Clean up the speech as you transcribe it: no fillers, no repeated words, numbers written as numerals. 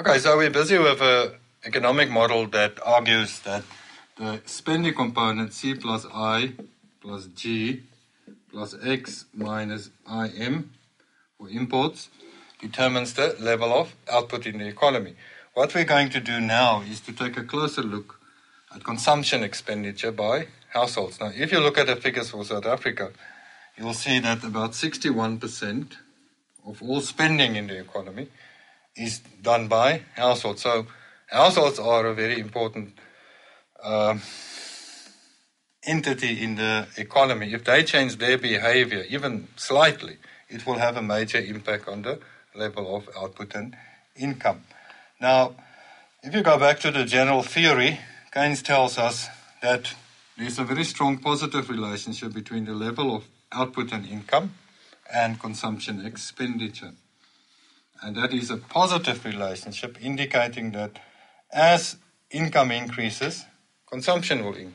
Okay, so we're busy with an economic model that argues that the spending component C plus I plus G plus X minus IM for imports determines the level of output in the economy. What we're going to do now is to take a closer look at consumption expenditure by households. Now, if you look at the figures for South Africa, you'll see that about 61% of all spending in the economy is done by households. So households are a very important entity in the economy. If they change their behavior even slightly, it will have a major impact on the level of output and income. Now, if you go back to the general theory, Keynes tells us that there's a very strong positive relationship between the level of output and income and consumption expenditure. And that is a positive relationship, indicating that as income increases, consumption will increase.